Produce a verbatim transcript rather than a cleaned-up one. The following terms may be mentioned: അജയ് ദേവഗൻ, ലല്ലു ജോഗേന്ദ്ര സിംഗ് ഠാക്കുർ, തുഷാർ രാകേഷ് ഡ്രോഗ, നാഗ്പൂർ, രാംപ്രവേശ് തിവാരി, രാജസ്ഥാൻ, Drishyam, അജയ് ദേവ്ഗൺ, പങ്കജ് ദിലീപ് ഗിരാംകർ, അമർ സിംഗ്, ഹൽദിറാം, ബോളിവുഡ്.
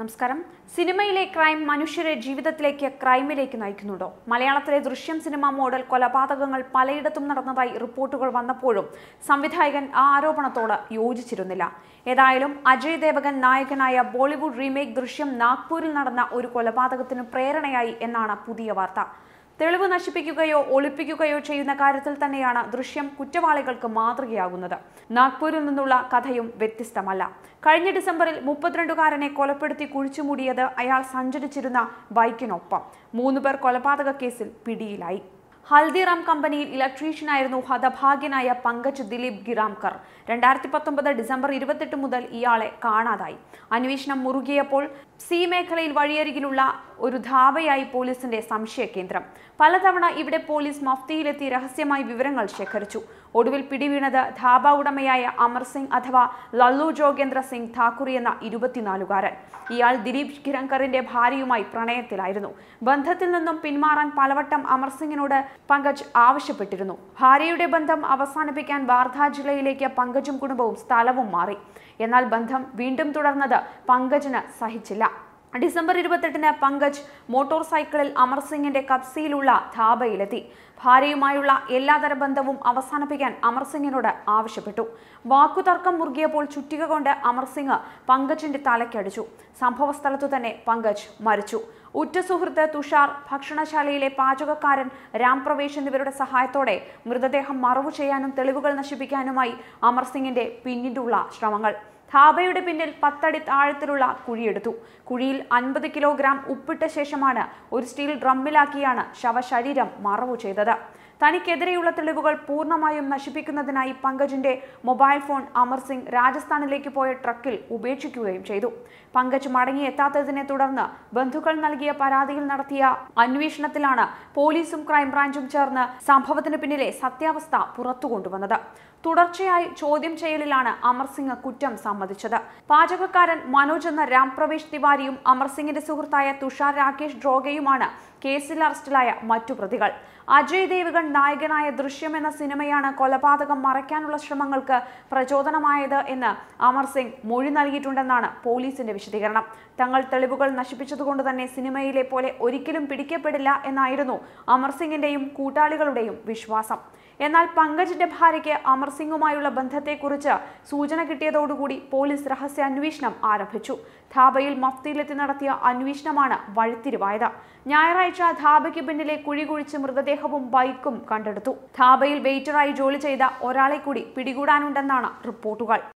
നമസ്കാരം. സിനിമയിലെ ക്രൈം മനുഷ്യരെ ജീവിതത്തിലേക്ക് ക്രൈമിലേക്ക് നയിക്കുന്നുണ്ടോ? മലയാളത്തിലെ ദൃശ്യം സിനിമ മോഡൽ കൊലപാതകങ്ങൾ പലയിടത്തും നടന്നതായി റിപ്പോർട്ടുകൾ വന്നപ്പോഴും സംവിധായകൻ ആ ആരോപണത്തോട് യോജിച്ചിരുന്നില്ല. ഏതായാലും അജയ് ദേവഗൻ നായകനായ ബോളിവുഡ് റീമേക്ക് ദൃശ്യം നാഗ്പൂരിൽ നടന്ന ഒരു കൊലപാതകത്തിന് പ്രേരണയായി എന്നാണ് പുതിയ വാർത്ത. തെളിവ് നശിപ്പിക്കുകയോ ഒളിപ്പിക്കുകയോ ചെയ്യുന്ന കാര്യത്തിൽ തന്നെയാണ് ദൃശ്യം കുറ്റവാളികൾക്ക് മാതൃകയാകുന്നത്. നാഗ്പൂരിൽ നിന്നുള്ള കഥയും വ്യത്യസ്തമല്ല. കഴിഞ്ഞ ഡിസംബറിൽ മുപ്പത്തിരണ്ടുകാരനെ കൊലപ്പെടുത്തി കുഴിച്ചുമൂടിയത് അയാൾ സഞ്ചരിച്ചിരുന്ന ബൈക്കിനൊപ്പം. മൂന്നുപേർ കൊലപാതക കേസിൽ പിടിയിലായി. ഹൽദിറാം കമ്പനിയിൽ ഇലക്ട്രീഷ്യനായിരുന്നു ഹതഭാഗ്യനായ പങ്കജ് ദിലീപ് ഗിരാംകർ. രണ്ടായിരത്തി പത്തൊമ്പത് ഡിസംബർ ഇരുപത്തെട്ട് മുതൽ ഇയാളെ കാണാതായി. അന്വേഷണം മുറുകിയപ്പോൾ സി മേഖലയിൽ വഴിയരികിലുള്ള ഒരു ധാബയായി പോലീസിന്റെ സംശയ കേന്ദ്രം. പലതവണ ഇവിടെ പോലീസ് മഫ്തിയിലെത്തി രഹസ്യമായി വിവരങ്ങൾ ശേഖരിച്ചു. ഒടുവിൽ പിടിവീണത് ധാബ ഉടമയായ അമർ സിംഗ് അഥവാ ലല്ലു ജോഗേന്ദ്ര സിംഗ് ഠാക്കുർ എന്ന ഇരുപത്തിനാലുകാരൻ. ഇയാൾ ദിലീപ് ഗിരാംകറിന്റെ ഭാര്യയുമായി പ്രണയത്തിലായിരുന്നു. ബന്ധത്തിൽ നിന്നും പിന്മാറാൻ പലവട്ടം അമർ സിംഗിനോട് പങ്കജ് ആവശ്യപ്പെട്ടിരുന്നു. ഭാര്യയുടെ ബന്ധം അവസാനിപ്പിക്കാൻ വാർധാ ജില്ലയിലേക്ക് പങ്കജും കുടുംബവും സ്ഥലവും മാറി. എന്നാൽ ബന്ധം വീണ്ടും തുടർന്നത് പങ്കജിന് സഹിച്ചില്ല. ഡിസംബർ ഇരുപത്തെട്ടിന് പങ്കജ് മോട്ടോർ സൈക്കിളിൽ അമർ സിംഗിന്റെ കബ്സിയിലുള്ള ധാബയിലെത്തി. ഭാര്യയുമായുള്ള എല്ലാതര ബന്ധവും അവസാനിപ്പിക്കാൻ അമർ സിംഗിനോട് ആവശ്യപ്പെട്ടു. വാക്കുതർക്കം മുറുകിയപ്പോൾ ചുറ്റിക കൊണ്ട് അമർ സിംഗ് പങ്കജിന്റെ തലയ്ക്കടിച്ചു. സംഭവ സ്ഥലത്തു തന്നെ പങ്കജ് മരിച്ചു. ഉറ്റ സുഹൃത്ത് തുഷാർ, ഭക്ഷണശാലയിലെ പാചകക്കാരൻ രാംപ്രവേശ് എന്നിവരുടെ സഹായത്തോടെ മൃതദേഹം മറവു ചെയ്യാനും തെളിവുകൾ നശിപ്പിക്കാനുമായി അമർ സിംഗിന്റെ പിന്നിലുള്ള ശ്രമങ്ങൾ. ധാബയുടെ പിന്നിൽ പത്തടി താഴത്തിലുള്ള കുഴിയെടുത്തു. കുഴിയിൽ അൻപത് കിലോഗ്രാം ഉപ്പിട്ട ശേഷമാണ് ഒരു സ്റ്റീൽ ഡ്രമ്മിലാക്കിയാണ് ശവശരീരം മറവു ചെയ്തത്. തനിക്കെതിരെയുള്ള തെളിവുകൾ പൂർണ്ണമായും നശിപ്പിക്കുന്നതിനായി പങ്കജിന്റെ മൊബൈൽ ഫോൺ അമർ സിംഗ് രാജസ്ഥാനിലേക്ക് പോയ ട്രക്കിൽ ഉപേക്ഷിക്കുകയും ചെയ്തു. പങ്കജ് മടങ്ങിയെത്താത്തതിനെ തുടർന്ന് ബന്ധുക്കൾ നൽകിയ പരാതിയിൽ നടത്തിയ അന്വേഷണത്തിലാണ് പോലീസും ക്രൈംബ്രാഞ്ചും ചേർന്ന് സംഭവത്തിന് പിന്നിലെ സത്യാവസ്ഥ പുറത്തുകൊണ്ടുവന്നത്. തുടർച്ചയായി ചോദ്യം ചെയ്യലിലാണ് അമർ സിംഗ് കുറ്റം സമ്മതിച്ചത്. പാചകക്കാരൻ മനോജ് എന്ന രാംപ്രവേശ് തിവാരിയും അമർ സിംഗിന്റെ സുഹൃത്തായ തുഷാർ രാകേഷ് ഡ്രോഗയുമാണ് കേസിൽ അറസ്റ്റിലായ മറ്റു പ്രതികൾ. അജയ് ദേവ്ഗൺ നായകനായ ദൃശ്യം എന്ന സിനിമയാണ് കൊലപാതകം മറയ്ക്കാനുള്ള ശ്രമങ്ങൾക്ക് പ്രചോദനമായത് എന്ന് അമർ സിംഗ് മൊഴി നൽകിയിട്ടുണ്ടെന്നാണ് പോലീസിന്റെ വിശദീകരണം. തങ്ങൾ തെളിവുകൾ നശിപ്പിച്ചതുകൊണ്ട് തന്നെ സിനിമയിലെ പോലെ ഒരിക്കലും പിടിക്കപ്പെടില്ല എന്നായിരുന്നു അമർ സിംഗിന്റെയും കൂട്ടാളികളുടെയും വിശ്വാസം. എന്നാൽ പങ്കജിന്റെ ഭാര്യയ്ക്ക് അമർ സിംഗുമായുള്ള ബന്ധത്തെക്കുറിച്ച് സൂചന കിട്ടിയതോടുകൂടി പോലീസ് രഹസ്യാന്വേഷണം ആരംഭിച്ചു. ധാബയിൽ മഫ്തിയിലെത്തി നടത്തിയ അന്വേഷണമാണ് വഴിത്തിരിവായത്. ഞായറാഴ്ച ധാബയ്ക്ക് പിന്നിലെ കുഴി കുഴിച്ച് മൃതദേഹവും ബൈക്കും കണ്ടെടുത്തു. ധാബയിൽ വെയിറ്ററായി ജോലി ചെയ്ത ഒരാളെ കൂടി പിടികൂടാനുണ്ടെന്നാണ് റിപ്പോർട്ടുകൾ.